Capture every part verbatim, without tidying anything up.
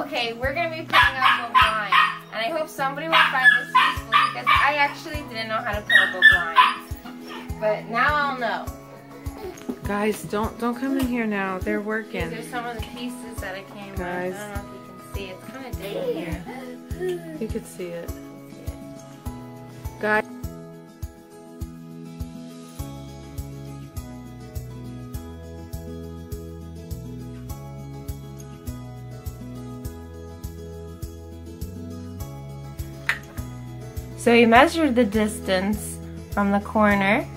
Okay, we're going to be putting up a blind. And I hope somebody will find this useful because I actually didn't know how to put up a blind. But now I'll know. Guys, don't don't come in here now. They're working. These are some of the pieces that I came with. I don't know if you can see. It's kind of dim here. You could see it. Guys. So he measured the distance from the corner,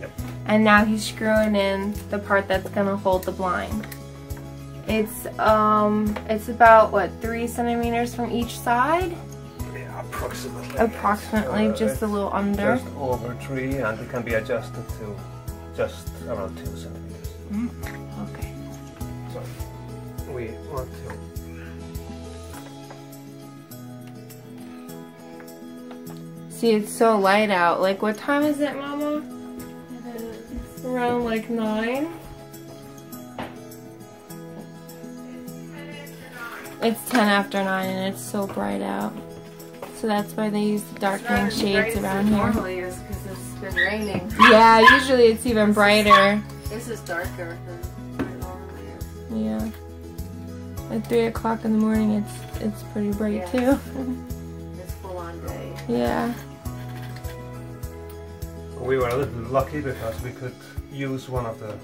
yep. And now he's screwing in the part that's gonna hold the blind. It's um, it's about what three centimeters from each side. Yeah, approximately. Approximately, yes. uh, just a little under. Just over three, and it can be adjusted to just around two centimeters. Mm. Okay. So we want to. See, it's so light out. Like, what time is it, Mama? It's around like nine. It's ten after nine, and it's so bright out. So that's why they use the darkening shades around here. Normally, is because it's been raining. Yeah, usually it's even brighter. This is darker than it normally is. Yeah. At three o'clock in the morning, it's it's pretty bright yes. too. Yeah. We were a little lucky because we could use one of the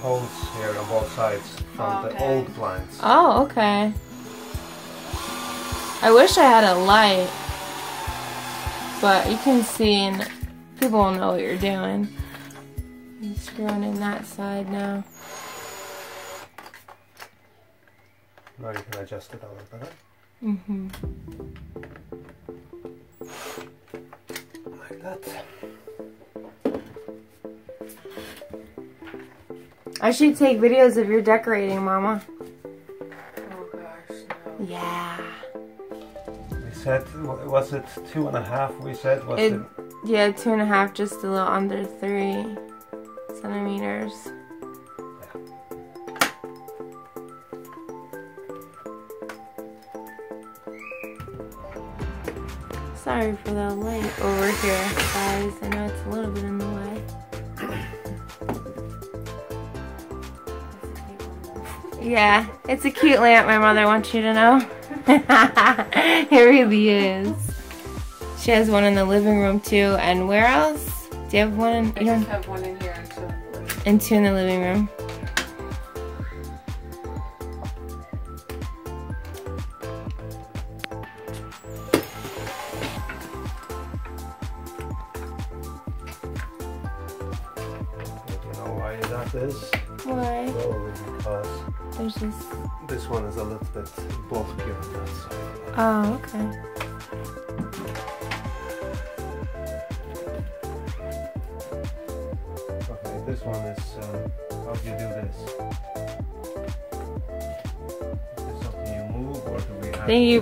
holes here on both sides from oh, okay. the old blinds. Oh, okay. I wish I had a light, but you can see and people will know what you're doing. I'm screwing in that side now. Now you can adjust it a little better. Mm-hmm. Like that. I should take videos of your decorating, Mama. Oh gosh, no. Yeah. We said, was it two and a half? We said, was it? it yeah, two and a half, just a little under three centimeters. Sorry for the light over here, guys. I know it's a little bit in the way. Yeah, it's a cute lamp, my mother wants you to know. It really is. She has one in the living room, too. And where else? Do you have one in here? I just have one in here, actually. And two in the living room. That is. Why? Probably because There's this. this one is a little bit bulkier on that side. Oh, okay. Okay, this one is. Uh, how do you do this? Is this something you move, or do we have Thank to? You...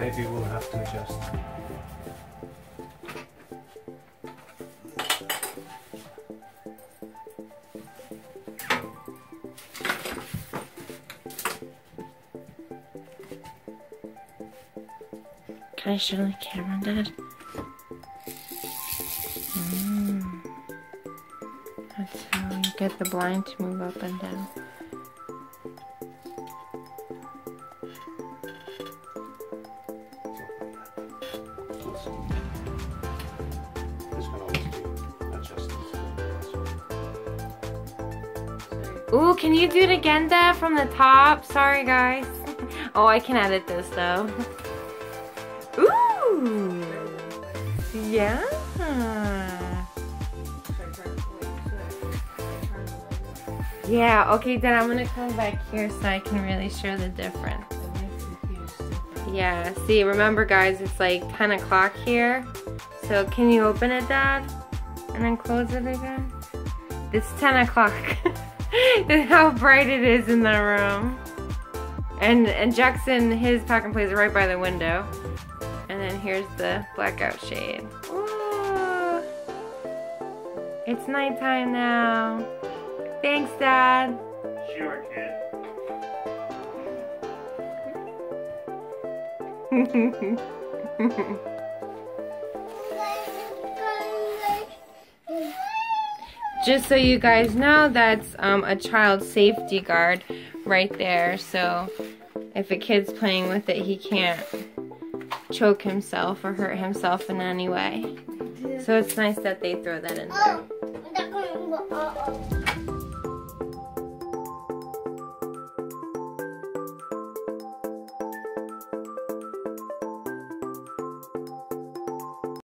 Maybe we'll have to adjust. Can I show the camera, Dad? Mm. That's how you get the blind to move up and down. Ooh, can you do it again, Dad, from the top? Sorry, guys. Oh, I can edit this, though. Ooh, yeah. Yeah, okay, then I'm gonna come back here so I can really show the difference. Yeah, see, remember guys, it's like ten o'clock here. So can you open it, Dad? And then close it again? It's ten o'clock. How bright it is in the room. And, and Jackson, his pack and plays right by the window. And then here's the blackout shade. Ooh. It's nighttime now. Thanks, Dad. Sure, kid. Just so you guys know, that's um, a child safety guard right there. So if a kid's playing with it, he can't choke himself or hurt himself in any way. So it's nice that they throw that in there.